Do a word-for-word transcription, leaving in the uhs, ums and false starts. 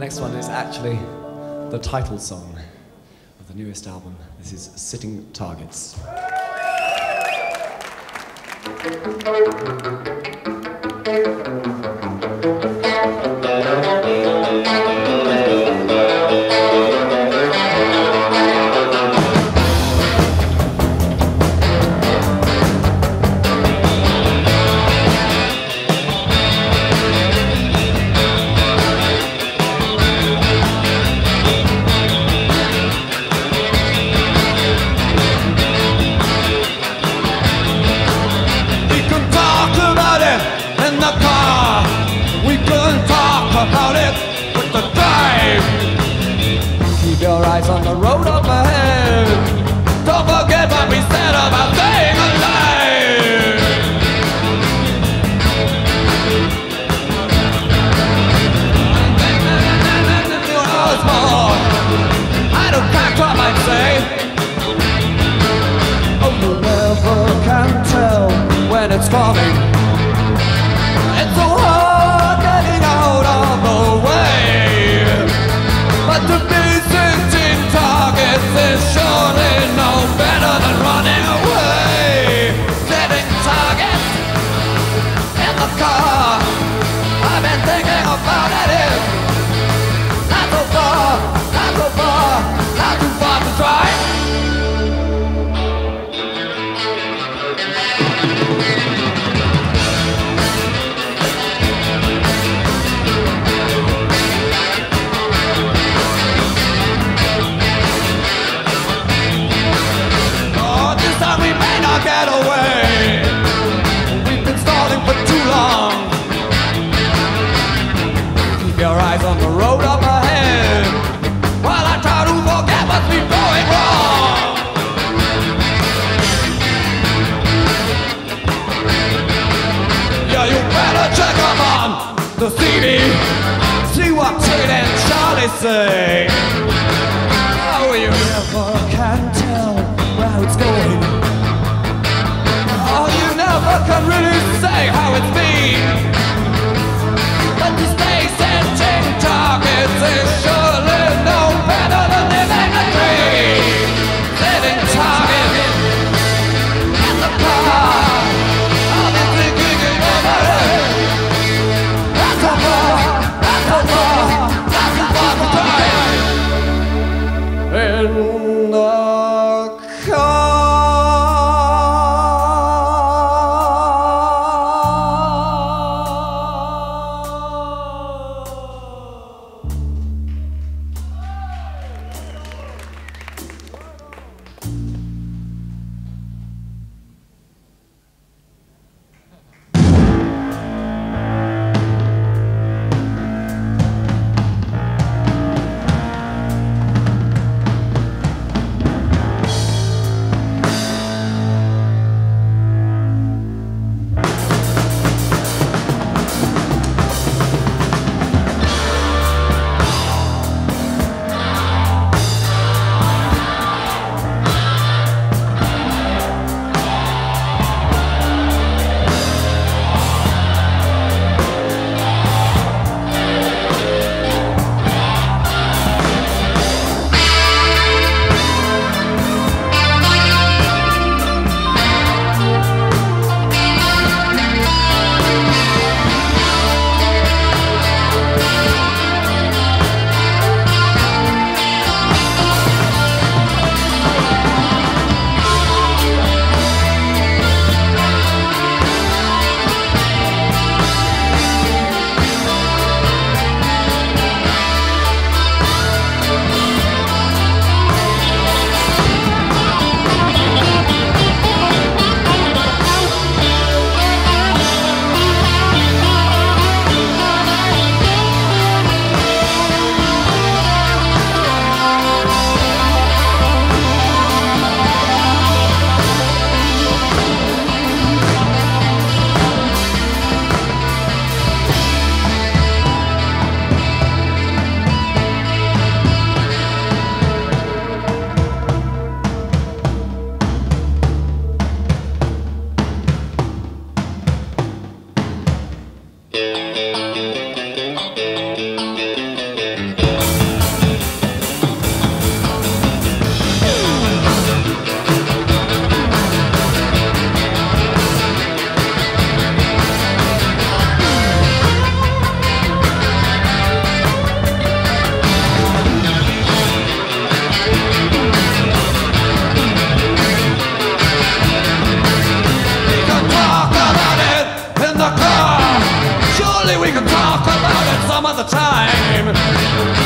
next one is actually the title song of the newest album. This is Sitting Targets. Your eyes on the road up ahead. Don't forget what we said about staying alive. Once more, I don't care what I say. Oh, you never can tell when it's falling. It's so hard getting out of the way, but to be there's surely no better than running away. Sitting targets in the car. I've been thinking about it. If not so far, not so far, not too far to try. The C D, see what Tate and Charlie say. Oh, you never can tell where it's going. Oh, you never can really say how it's been. But the space and change targets is surely no better than living a dream. Living target in the car. In the car. Thank you. Surely we can talk about it some other time.